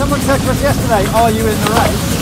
Someone texted us yesterday, are you in the race?